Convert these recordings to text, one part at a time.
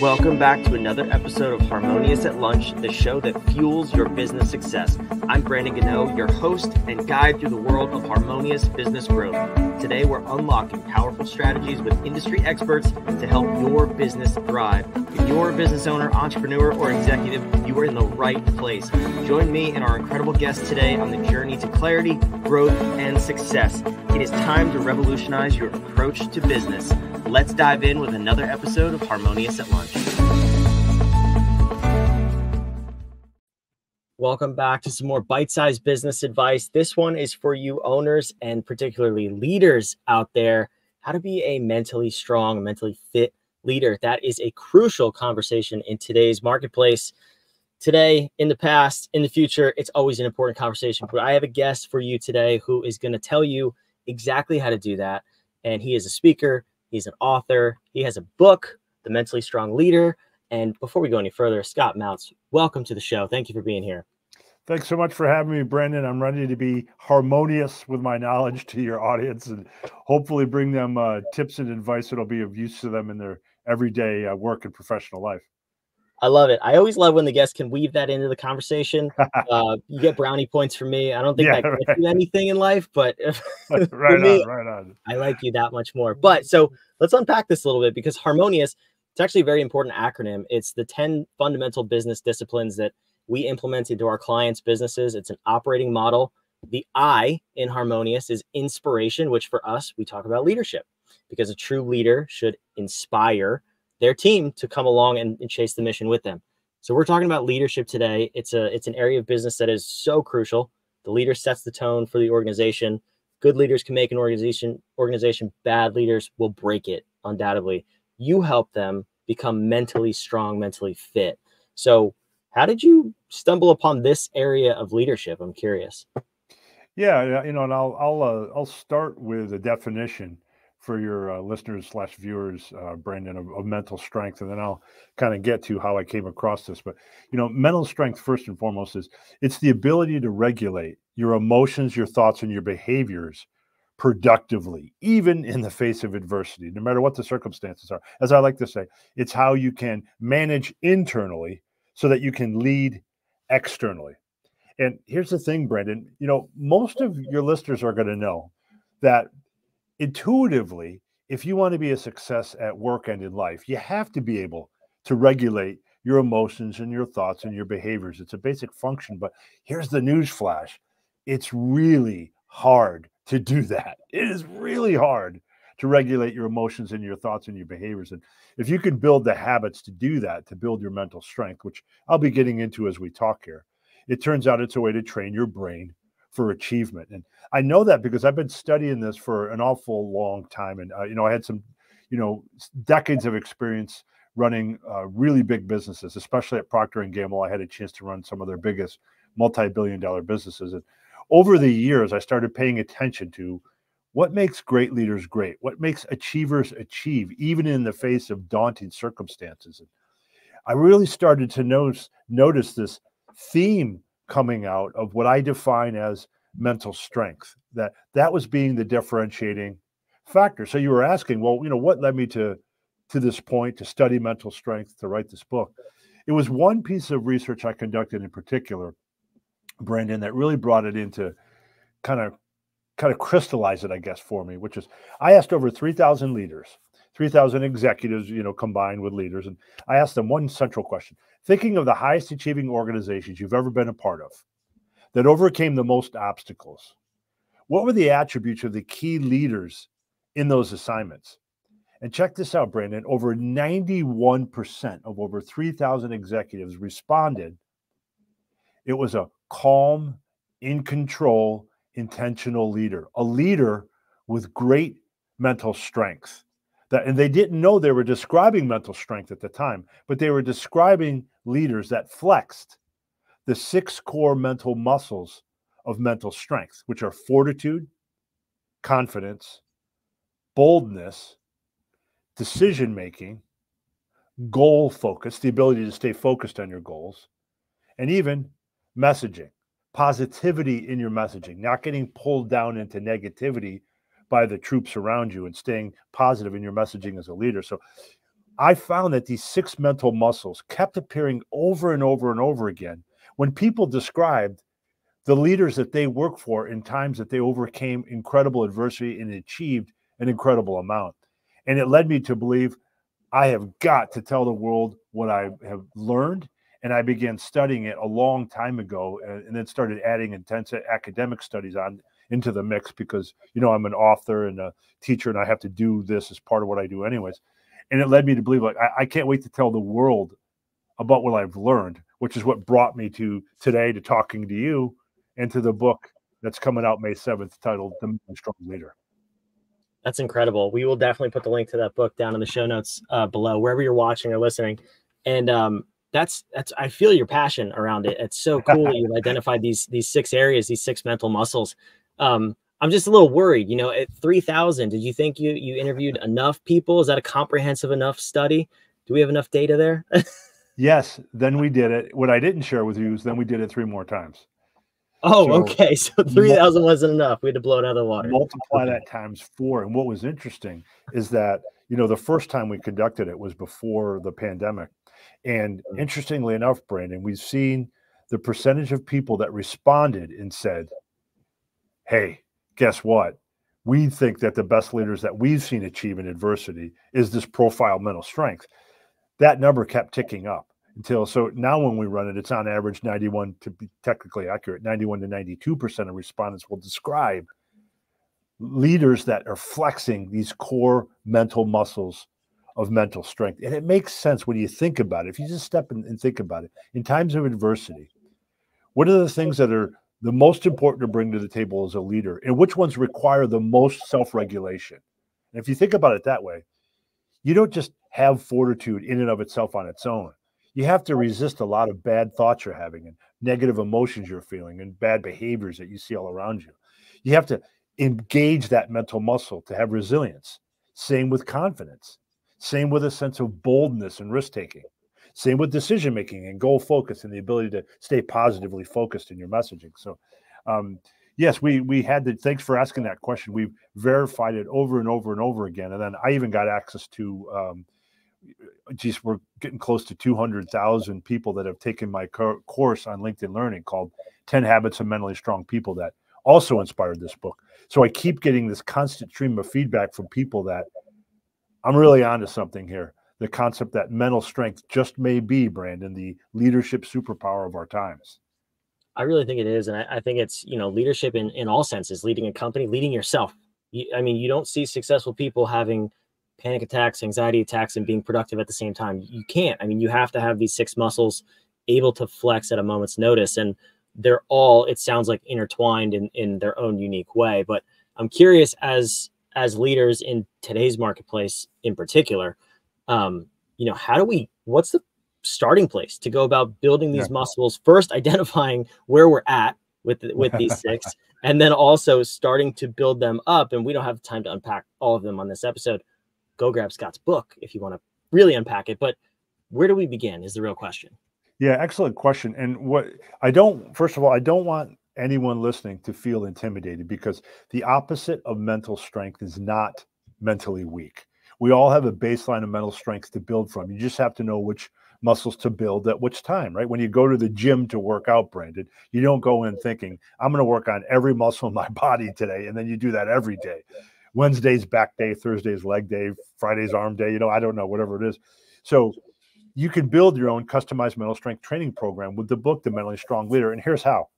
Welcome back to another episode of Harmonious at Lunch, the show that fuels your business success. I'm Brandon Ganneau, your host and guide through the world of harmonious business growth. Today, we're unlocking powerful strategies with industry experts to help your business thrive. If you're a business owner, entrepreneur, or executive, you are in the right place. Join me and our incredible guest today on the journey to clarity, growth, and success. It is time to revolutionize your approach to business. Let's dive in with another episode of Harmonious at Lunch. Welcome back to some more bite-sized business advice. This one is for you owners and particularly leaders out there. How to be a mentally strong, mentally fit leader. That is a crucial conversation in today's marketplace. Today, in the past, in the future, it's always an important conversation. But I have a guest for you today who is going to tell you exactly how to do that. And he is a speaker. He's an author. He has a book, The Mentally Strong Leader. And before we go any further, Scott Mautz, welcome to the show. Thank you for being here. Thanks so much for having me, Brandon. I'm ready to be harmonious with my knowledge to your audience and hopefully bring them tips and advice that'll be of use to them in their everyday work and professional life. I love it. I always love when the guests can weave that into the conversation. You get brownie points from me. I don't think I can do anything in life, but right on. I like you that much more. But so let's unpack this a little bit, because Harmonious, it's actually a very important acronym. It's the 10 fundamental business disciplines that we implement into our clients' businesses. It's an operating model. The I in Harmonious is inspiration, which for us, we talk about leadership, because a true leader should inspire their team to come along and chase the mission with them. So we're talking about leadership today. It's an area of business that is so crucial. The leader sets the tone for the organization. Good leaders can make an organization. Bad leaders will break it, undoubtedly. You help them become mentally strong, mentally fit. So how did you stumble upon this area of leadership? I'm curious. Yeah, you know, and I'll start with a definition for your listeners / viewers, Brandon, of mental strength. And then I'll kind of get to how I came across this. But, you know, mental strength, first and foremost, it's the ability to regulate your emotions, your thoughts, and your behaviors productively, even in the face of adversity, no matter what the circumstances are. As I like to say, it's how you can manage internally so that you can lead externally. And here's the thing, Brandon, you know, most of your listeners are going to know that intuitively, if you want to be a success at work and in life, you have to be able to regulate your emotions and your thoughts and your behaviors. It's a basic function, but here's the news flash. It's really hard to do that. It is really hard to regulate your emotions and your thoughts and your behaviors. And if you can build the habits to do that, to build your mental strength, which I'll be getting into as we talk here, it turns out it's a way to train your brain for achievement. And I know that because I've been studying this for an awful long time. And, you know, I had some, you know, decades of experience running really big businesses, especially at Procter & Gamble. I had a chance to run some of their biggest multi-billion-dollar businesses. And over the years, I started paying attention to what makes great leaders great, what makes achievers achieve, even in the face of daunting circumstances. And I really started to notice this theme coming out of what I define as mental strength, that was being the differentiating factor. So you were asking, well, you know, what led me to this point, to study mental strength, to write this book? It was one piece of research I conducted in particular, Brandon, that really brought it into kind of crystallize it, I guess, for me, which is I asked over 3,000 leaders, 3,000 executives, you know, combined with leaders. And I asked them one central question, thinking of the highest achieving organizations you've ever been a part of that overcame the most obstacles. What were the attributes of the key leaders in those assignments? And check this out, Brandon, over 91% of over 3,000 executives responded. It was a calm, in control, intentional leader, a leader with great mental strength. And they didn't know they were describing mental strength at the time, but they were describing leaders that flexed the 6 core mental muscles of mental strength, which are fortitude, confidence, boldness, decision-making, goal focus, the ability to stay focused on your goals, and even messaging, positivity in your messaging, not getting pulled down into negativity by the troops around you and staying positive in your messaging as a leader. So I found that these 6 mental muscles kept appearing over and over and over again when people described the leaders that they work for in times that they overcame incredible adversity and achieved an incredible amount. And it led me to believe I have got to tell the world what I have learned. And I began studying it a long time ago, and then started adding intense academic studies on into the mix because, you know, I'm an author and a teacher and I have to do this as part of what I do anyways. And it led me to believe, like, I can't wait to tell the world about what I've learned, which is what brought me to today, to talking to you and to the book that's coming out May 7th titled The Mentally Strong Leader. That's incredible. We will definitely put the link to that book down in the show notes below, wherever you're watching or listening. And that's I feel your passion around it. It's so cool that you've identified these 6 areas, these 6 mental muscles. I'm just a little worried, you know, at 3,000, did you think you interviewed enough people? Is that a comprehensive enough study? Do we have enough data there? Yes. Then we did it. What I didn't share with you is then we did it 3 more times. Oh, so, okay. So 3,000 wasn't enough. We had to blow it out of the water. Multiply that times 4. And what was interesting is that, you know, the first time we conducted it was before the pandemic. And interestingly enough, Brandon, we've seen the percentage of people that responded and said, hey, guess what? We think that the best leaders that we've seen achieve in adversity is this profile mental strength. That number kept ticking up. Until so now when we run it, it's on average 91, to be technically accurate, 91 to 92% of respondents will describe leaders that are flexing these core mental muscles of mental strength. And it makes sense when you think about it. If you just step in and think about it, in times of adversity, what are the things that are the most important to bring to the table as a leader, and which ones require the most self-regulation? And if you think about it that way, you don't just have fortitude in and of itself on its own. You have to resist a lot of bad thoughts you're having and negative emotions you're feeling and bad behaviors that you see all around you. You have to engage that mental muscle to have resilience. Same with confidence. Same with a sense of boldness and risk-taking. Same with decision-making and goal focus and the ability to stay positively focused in your messaging. So, yes, we had to, thanks for asking that question. We've verified it over and over and over again. And then I even got access to, geez, we're getting close to 200,000 people that have taken my course on LinkedIn Learning called 10 Habits of Mentally Strong People that also inspired this book. So I keep getting this constant stream of feedback from people that I'm really onto something here. The concept that mental strength just may be, Brandon, the leadership superpower of our times. I really think it is. And I think it's, you know, leadership in all senses, leading a company, leading yourself. I mean, you don't see successful people having panic attacks, anxiety attacks, and being productive at the same time. You can't. I mean, you have to have these 6 muscles able to flex at a moment's notice. And they're all, it sounds like, intertwined in their own unique way. But I'm curious, as leaders in today's marketplace in particular, you know, how do we, what's the starting place to go about building these muscles? First, identifying where we're at with these 6, and then also starting to build them up. And we don't have time to unpack all of them on this episode. Go grab Scott's book if you want to really unpack it. But where do we begin is the real question. Yeah, excellent question. And what I don't, first of all, I don't want anyone listening to feel intimidated, because the opposite of mental strength is not mentally weak. We all have a baseline of mental strength to build from. You just have to know which muscles to build at which time, right? When you go to the gym to work out, Brandon, you don't go in thinking, I'm going to work on every muscle in my body today. And then you do that every day. Wednesday's back day, Thursday's leg day, Friday's arm day, you know, I don't know, whatever it is. So you can build your own customized mental strength training program with the book, The Mentally Strong Leader. And here's how.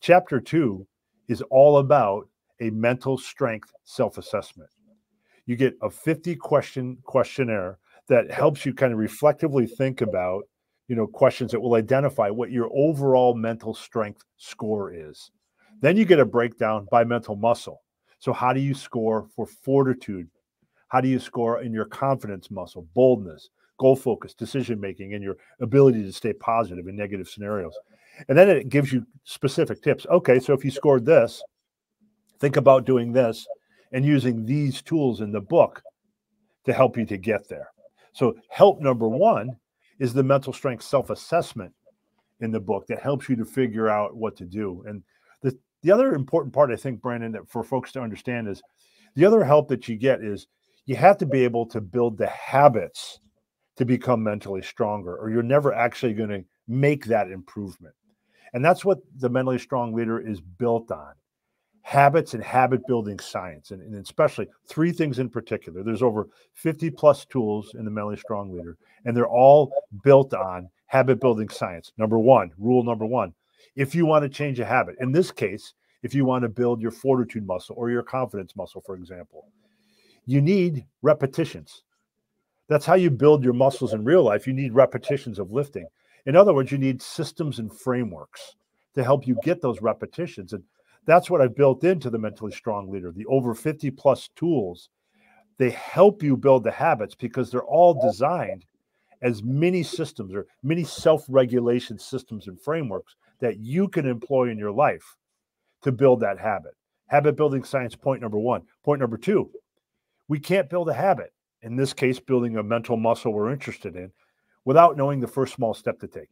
Chapter 2 is all about a mental strength self-assessment. You get a 50-question questionnaire that helps you kind of reflectively think about, you know, questions that will identify what your overall mental strength score is. Then you get a breakdown by mental muscle. So how do you score for fortitude? How do you score in your confidence muscle, boldness, goal focus, decision-making, and your ability to stay positive in negative scenarios? And then it gives you specific tips. Okay, so if you scored this, think about doing this and using these tools in the book to help you to get there. So help number 1 is the mental strength self-assessment in the book that helps you to figure out what to do. And the other important part, I think, Brandon, that for folks to understand is the other help that you get is you have to be able to build the habits to become mentally stronger, or you're never actually going to make that improvement. And that's what the Mentally Strong Leader is built on: habits and habit building science, and especially three things in particular. There's over 50 plus tools in the Mentally Strong Leader, and they're all built on habit building science. Number one, rule number one, if you want to change a habit, in this case, if you want to build your fortitude muscle or your confidence muscle, for example, you need repetitions. That's how you build your muscles in real life. You need repetitions of lifting. In other words, you need systems and frameworks to help you get those repetitions. And that's what I've built into the Mentally Strong Leader. The over 50 plus tools, they help you build the habits because they're all designed as mini systems or mini self-regulation systems and frameworks that you can employ in your life to build that habit. Habit building science, point number one. Point number two, we can't build a habit, in this case, building a mental muscle we're interested in, without knowing the first small step to take.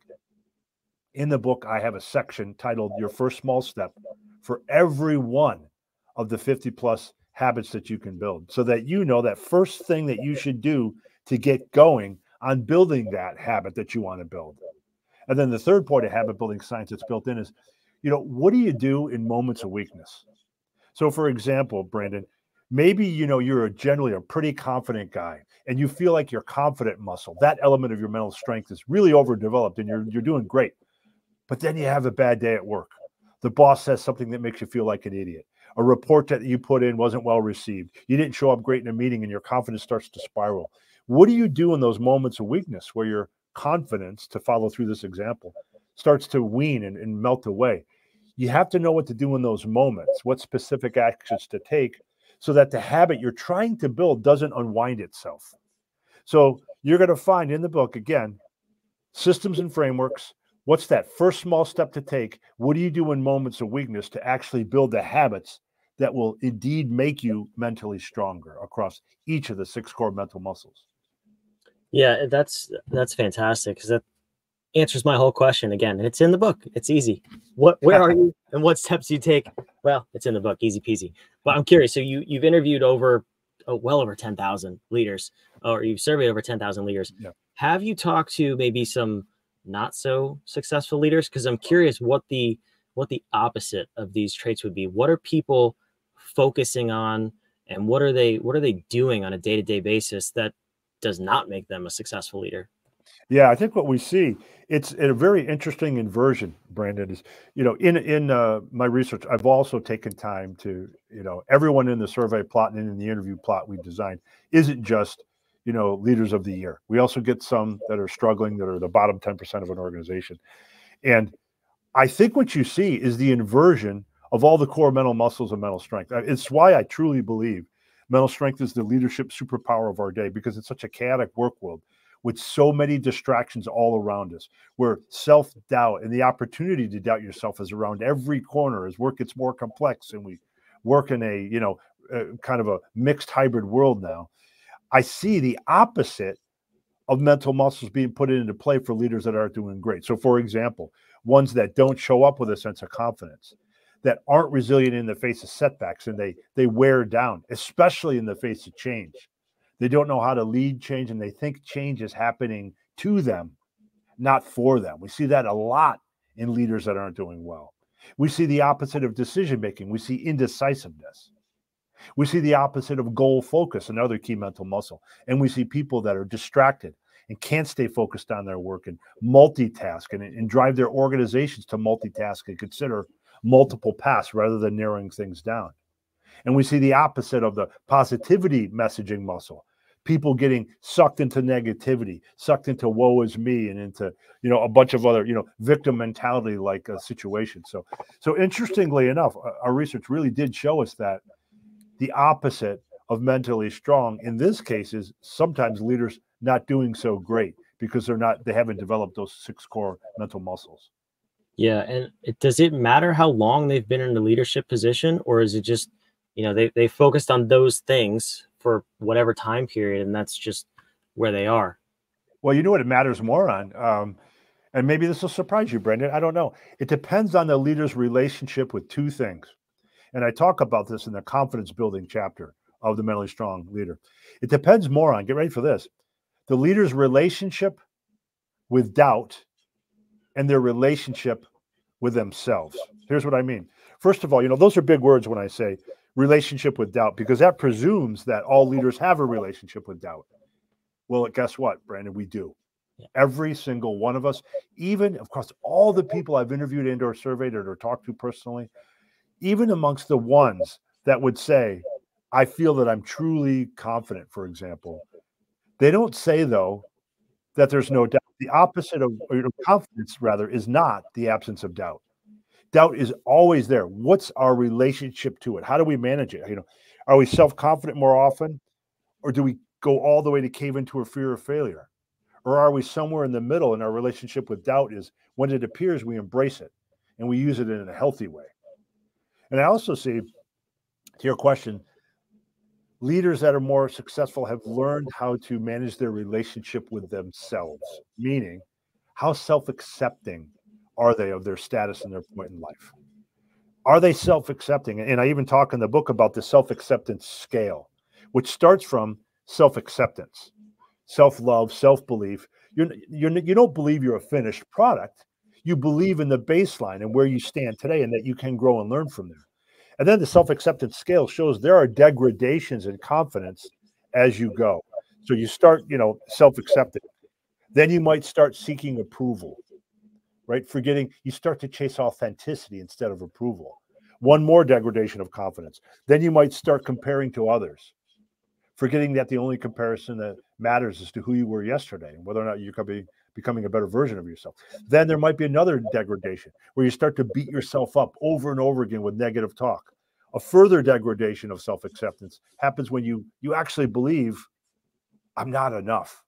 In the book, I have a section titled Your First Small Step for every one of the 50 plus habits that you can build, so that you know that first thing that you should do to get going on building that habit that you want to build. And then the third point of habit building science that's built in is, you know, what do you do in moments of weakness? So for example, Brandon, maybe, you know, you're generally a pretty confident guy and you feel like your confident muscle, that element of your mental strength, is really overdeveloped and you're doing great. But then you have a bad day at work. The boss says something that makes you feel like an idiot. A report that you put in wasn't well received. You didn't show up great in a meeting and your confidence starts to spiral. What do you do in those moments of weakness where your confidence, to follow through this example, starts to wean and melt away? You have to know what to do in those moments, what specific actions to take, so that the habit you're trying to build doesn't unwind itself. So you're going to find in the book, again, systems and frameworks. What's that first small step to take? What do you do in moments of weakness to actually build the habits that will indeed make you mentally stronger across each of the 6 core mental muscles? Yeah, that's fantastic, because that answers my whole question. Again, it's in the book. It's easy. Where are you and what steps do you take? Well, it's in the book, easy peasy. But I'm curious. So you've interviewed over, well over 10,000 leaders, or you've surveyed over 10,000 leaders. Yeah. Have you talked to maybe some not so successful leaders? Because I'm curious what the opposite of these traits would be. What are people focusing on, and what are they doing on a day-to-day basis that does not make them a successful leader? Yeah, I think what we see, it's a very interesting inversion, Brandon, is, you know, in my research, I've also taken time to, you know, everyone in the survey plot and in the interview plot we've designed isn't just, you know, leaders of the year. We also get some that are struggling, that are the bottom 10% of an organization. And I think what you see is the inversion of all the core mental muscles and mental strength. It's why I truly believe mental strength is the leadership superpower of our day, because it's such a chaotic work world with so many distractions all around us, where self-doubt and the opportunity to doubt yourself is around every corner as work gets more complex and we work in a, you know, kind of a mixed hybrid world now. I see the opposite of mental muscles being put into play for leaders that aren't doing great. So for example, ones that don't show up with a sense of confidence, that aren't resilient in the face of setbacks, and they wear down, especially in the face of change. They don't know how to lead change, and they think change is happening to them, not for them. We see that a lot in leaders that aren't doing well. We see the opposite of decision-making. We see indecisiveness. We see the opposite of goal focus, another key mental muscle. And we see people that are distracted and can't stay focused on their work and multitask and drive their organizations to multitask and consider multiple paths rather than narrowing things down. And we see the opposite of the positivity messaging muscle, people getting sucked into negativity, sucked into woe is me, and into, you know, a bunch of other, you know, victim mentality like situations. So interestingly enough, our research really did show us that the opposite of mentally strong in this case is sometimes leaders not doing so great because they haven't developed those 6 core mental muscles. Yeah. And does it matter how long they've been in the leadership position, or is it just, you know, they focused on those things for whatever time period, and that's just where they are? Well, you know what it matters more on, and maybe this will surprise you, Brandon, I don't know. It depends on the leader's relationship with two things. And I talk about this in the confidence building chapter of the Mentally Strong Leader. It depends more on, get ready for this, the leader's relationship with doubt and their relationship with themselves. Here's what I mean. First of all, you know, those are big words when I say relationship with doubt, because that presumes that all leaders have a relationship with doubt. Well, guess what, Brandon? We do. Every single one of us, even, of course, all the people I've interviewed and or surveyed or talked to personally, even amongst the ones that would say, I feel that I'm truly confident, for example. They don't say, though, that there's no doubt. The opposite of confidence, rather, is not the absence of doubt. Doubt is always there. What's our relationship to it? How do we manage it? You know, are we self-confident more often, or do we go all the way to cave into a fear of failure? Or are we somewhere in the middle, and our relationship with doubt is when it appears, we embrace it and we use it in a healthy way. And I also see, to your question, leaders that are more successful have learned how to manage their relationship with themselves, meaning how self-accepting are they of their status and their point in life? Are they self-accepting? And I even talk in the book about the self-acceptance scale, which starts from self-acceptance, self-love, self-belief. You don't believe you're a finished product. You believe in the baseline and where you stand today and that you can grow and learn from there. And then the self-acceptance scale shows there are degradations in confidence as you go. So you start, you know, self-accepting. Then you might start seeking approval, right? Forgetting, you start to chase authenticity instead of approval. One more degradation of confidence. Then you might start comparing to others, forgetting that the only comparison that matters is to who you were yesterday and whether or not you could be becoming a better version of yourself. Then there might be another degradation where you start to beat yourself up over and over again with negative talk. A further degradation of self-acceptance happens when you actually believe I'm not enough.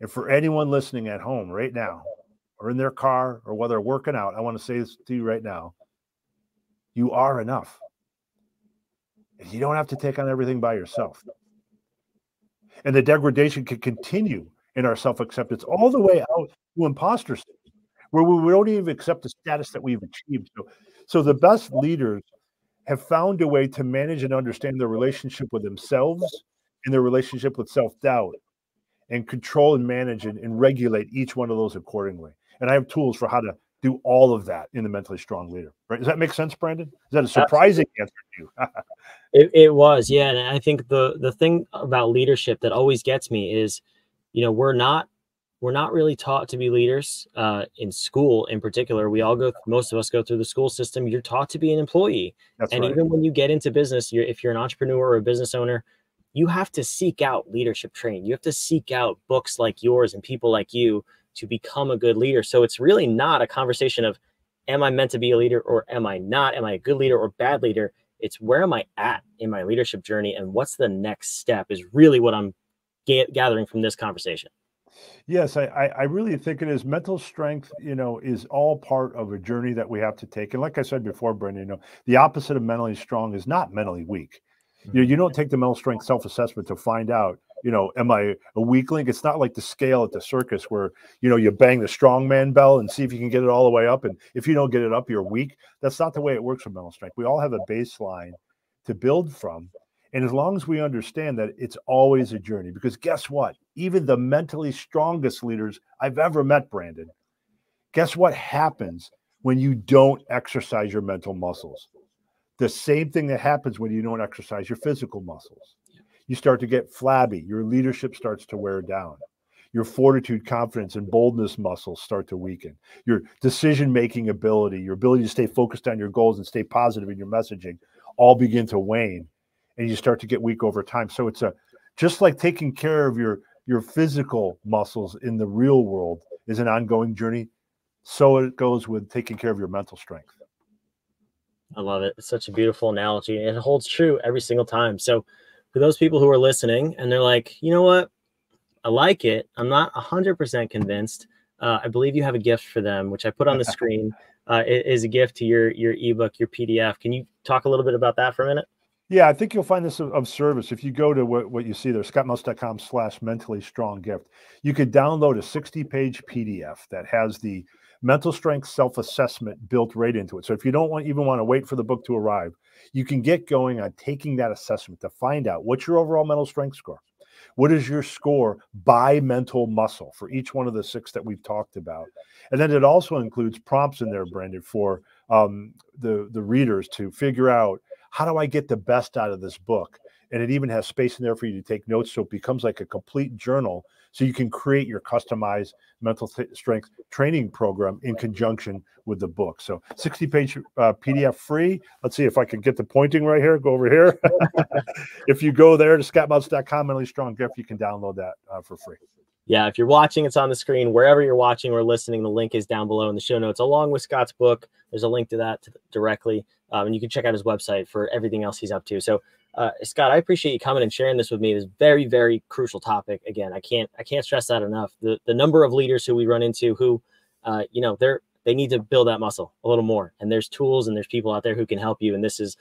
And for anyone listening at home right now or in their car or while they're working out, I want to say this to you right now. You are enough. And you don't have to take on everything by yourself. And the degradation can continue in our self-acceptance all the way out to imposter syndrome, where we don't even accept the status that we've achieved. So the best leaders have found a way to manage and understand their relationship with themselves and their relationship with self-doubt and control and manage and regulate each one of those accordingly. And I have tools for how to do all of that in the Mentally Strong Leader, right? Does that make sense, Brandon? Is that a surprising answer to you? It was, yeah. And I think the thing about leadership that always gets me is, you know, we're not really taught to be leaders in school in particular. Most of us go through the school system. You're taught to be an employee. That's right. Even when you get into business, if you're an entrepreneur or a business owner, you have to seek out leadership training. You have to seek out books like yours and people like you to become a good leader. So it's really not a conversation of, am I meant to be a leader or am I not? Am I a good leader or bad leader? It's where am I at in my leadership journey and what's the next step is really what I'm gathering from this conversation. Yes, I really think it is. Mental strength, you know, is all part of a journey that we have to take. And like I said before, Brandon, you know, the opposite of mentally strong is not mentally weak. Mm-hmm. You know, you don't take the mental strength self-assessment to find out, you know, am I a weak link? It's not like the scale at the circus where, you know, you bang the strongman bell and see if you can get it all the way up. And if you don't get it up, you're weak. That's not the way it works with mental strength. We all have a baseline to build from. And as long as we understand that it's always a journey, because guess what? Even the mentally strongest leaders I've ever met, Brandon, guess what happens when you don't exercise your mental muscles? The same thing that happens when you don't exercise your physical muscles. You start to get flabby. Your leadership starts to wear down. Your fortitude, confidence, and boldness muscles start to weaken. Your decision-making ability, your ability to stay focused on your goals and stay positive in your messaging all begin to wane. And you start to get weak over time. So it's just like taking care of your physical muscles in the real world is an ongoing journey. So it goes with taking care of your mental strength. I love it. It's such a beautiful analogy. And it holds true every single time. So for those people who are listening and they're like, you know what? I like it. I'm not 100% convinced. I believe you have a gift for them, which I put on the screen. It is a gift to your ebook, your PDF. Can you talk a little bit about that for a minute? Yeah, I think you'll find this of service. If you go to what you see there, scottmautz.com/mentally-strong-gift, you could download a 60-page PDF that has the mental strength self-assessment built right into it. So if you don't even want to wait for the book to arrive, you can get going on taking that assessment to find out what's your overall mental strength score. What is your score by mental muscle for each one of the six that we've talked about? And then it also includes prompts in there, Brandon, for the readers to figure out, how do I get the best out of this book? And it even has space in there for you to take notes, so it becomes like a complete journal, so you can create your customized mental strength training program in conjunction with the book. So 60-page PDF free. Let's see if I can get the pointing right here. Go over here. If you go there to scottmautz.com, Mentally Strong Gift, you can download that for free. Yeah, if you're watching, it's on the screen. Wherever you're watching or listening, the link is down below in the show notes, along with Scott's book. There's a link to that directly. And you can check out his website for everything else he's up to. So Scott, I appreciate you coming and sharing this with me. This very, very crucial topic. Again, I can't stress that enough. The number of leaders who we run into who, you know, they need to build that muscle a little more. And there's tools and there's people out there who can help you. And this is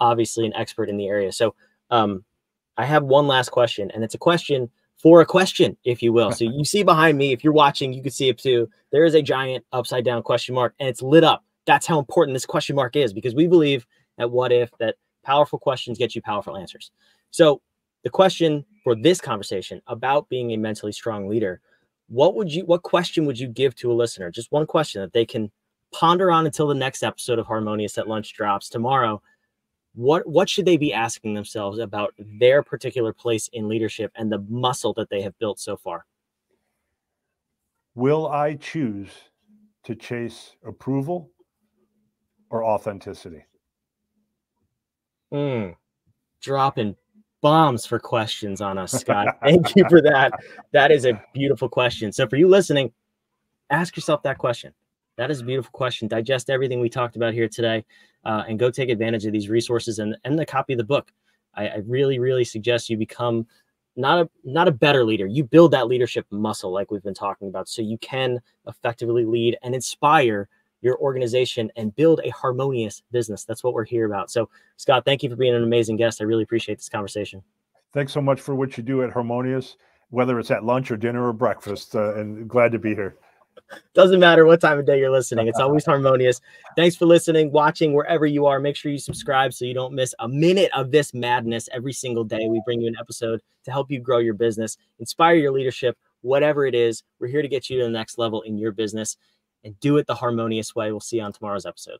obviously an expert in the area. So I have one last question, and it's a question for a question, if you will. So you see behind me, if you're watching, you can see it too. There is a giant upside down question mark, and it's lit up. That's how important this question mark is, because we believe at What If that powerful questions get you powerful answers. So the question for this conversation about being a mentally strong leader, what question would you give to a listener? Just one question that they can ponder on until the next episode of Harmonious at Lunch drops tomorrow. What should they be asking themselves about their particular place in leadership and the muscle that they have built so far? Will I choose to chase approval or authenticity? Dropping bombs for questions on us, Scott. Thank you for that. That is a beautiful question. So for you listening, ask yourself that question. That is a beautiful question. Digest everything we talked about here today, and go take advantage of these resources and the copy of the book. I really, really suggest you become not a better leader. You build that leadership muscle like we've been talking about, so you can effectively lead and inspire your organization and build a harmonious business. That's what we're here about. So Scott, thank you for being an amazing guest. I really appreciate this conversation. Thanks so much for what you do at Harmonious, whether it's at lunch or dinner or breakfast, and glad to be here. Doesn't matter what time of day you're listening. It's always harmonious. Thanks for listening, watching, wherever you are. Make sure you subscribe so you don't miss a minute of this madness. Every single day, we bring you an episode to help you grow your business, inspire your leadership, whatever it is. We're here to get you to the next level in your business. And do it the harmonious way. We'll see you on tomorrow's episode.